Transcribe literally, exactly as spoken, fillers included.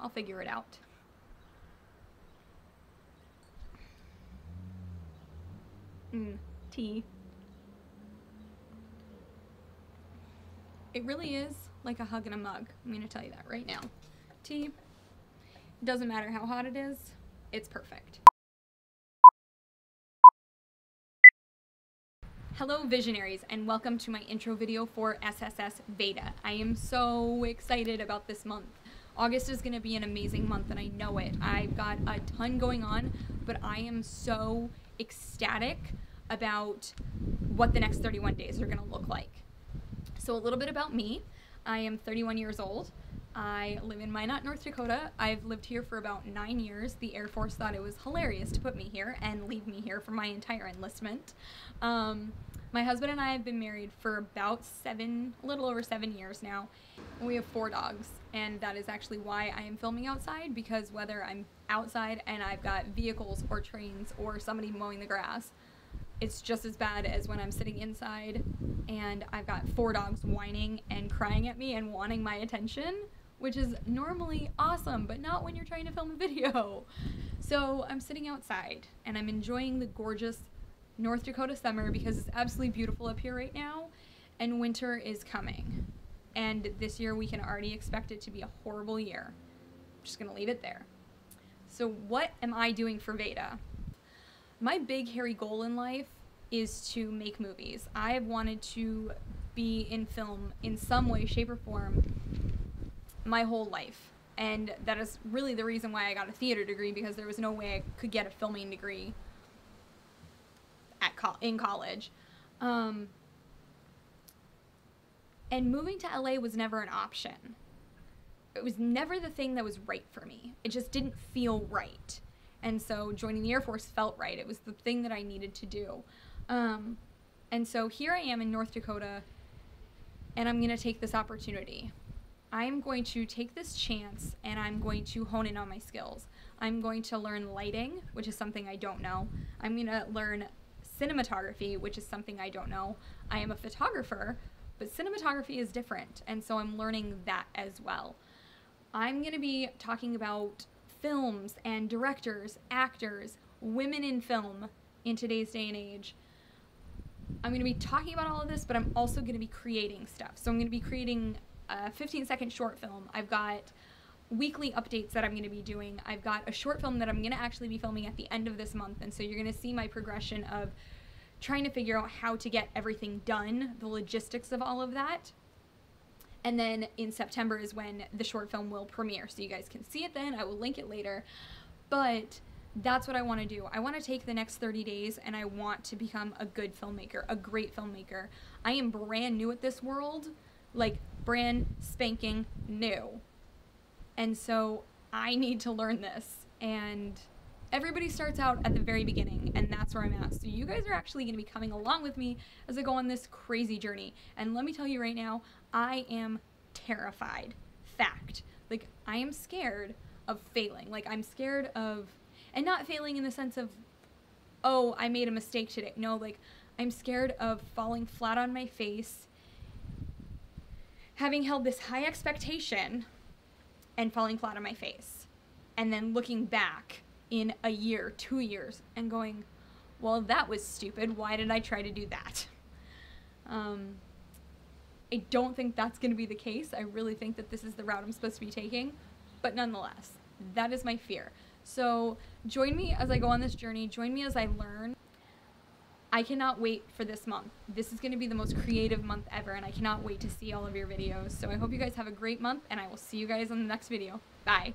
I'll figure it out. Mm, tea. It really is like a hug in a mug. I'm gonna tell you that right now. Tea, doesn't matter how hot it is, it's perfect. Hello visionaries, and welcome to my intro video for S S S VEDA. I am so excited about this month. August is gonna be an amazing month, and I know it. I've got a ton going on, but I am so ecstatic about what the next thirty-one days are gonna look like. So a little bit about me. I am thirty-one years old. I live in Minot, North Dakota. I've lived here for about nine years. The Air Force thought it was hilarious to put me here and leave me here for my entire enlistment. Um, my husband and I have been married for about seven, a little over seven years now. We have four dogs, and that is actually why I am filming outside, because whether I'm outside and I've got vehicles or trains or somebody mowing the grass, it's just as bad as when I'm sitting inside and I've got four dogs whining and crying at me and wanting my attention, which is normally awesome, but not when you're trying to film a video. So I'm sitting outside and I'm enjoying the gorgeous North Dakota summer because it's absolutely beautiful up here right now, and winter is coming. And this year we can already expect it to be a horrible year. I'm just gonna leave it there. So what am I doing for VEDA? My big hairy goal in life is to make movies. I have wanted to be in film in some way, shape, or form my whole life. And that is really the reason why I got a theater degree, because there was no way I could get a filming degree at co in college. Um, and moving to L A was never an option. It was never the thing that was right for me. It just didn't feel right. And so joining the Air Force felt right. It was the thing that I needed to do. Um, and so here I am in North Dakota, and I'm gonna take this opportunity. I'm going to take this chance, and I'm going to hone in on my skills. I'm going to learn lighting, which is something I don't know. I'm gonna learn cinematography, which is something I don't know. I am a photographer, but cinematography is different. And so I'm learning that as well. I'm gonna be talking about films and directors, actors, women in film in today's day and age. I'm going to be talking about all of this, but I'm also going to be creating stuff. So I'm going to be creating a fifteen second short film. I've got weekly updates that I'm going to be doing. I've got a short film that I'm going to actually be filming at the end of this month. And so you're going to see my progression of trying to figure out how to get everything done, the logistics of all of that. And then in September is when the short film will premiere. So you guys can see it then. I will link it later. But that's what I want to do. I want to take the next thirty days, and I want to become a good filmmaker, a great filmmaker. I am brand new at this world, like brand spanking new. And so I need to learn this. And everybody starts out at the very beginning, and that's where I'm at. So you guys are actually going to be coming along with me as I go on this crazy journey. And let me tell you right now, I am terrified. Fact. Like, I am scared of failing. Like, I'm scared of, and not failing in the sense of, oh, I made a mistake today. No, like, I'm scared of falling flat on my face, having held this high expectation and falling flat on my face, and then looking back in a year, two years, and going, well, that was stupid. Why did I try to do that? Um... I don't think that's going to be the case. I really think that this is the route I'm supposed to be taking, but nonetheless, that is my fear. So join me as I go on this journey. Join me as I learn. I cannot wait for this month. This is going to be the most creative month ever, and I cannot wait to see all of your videos. So I hope you guys have a great month, and I will see you guys on the next video. Bye.